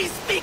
Please be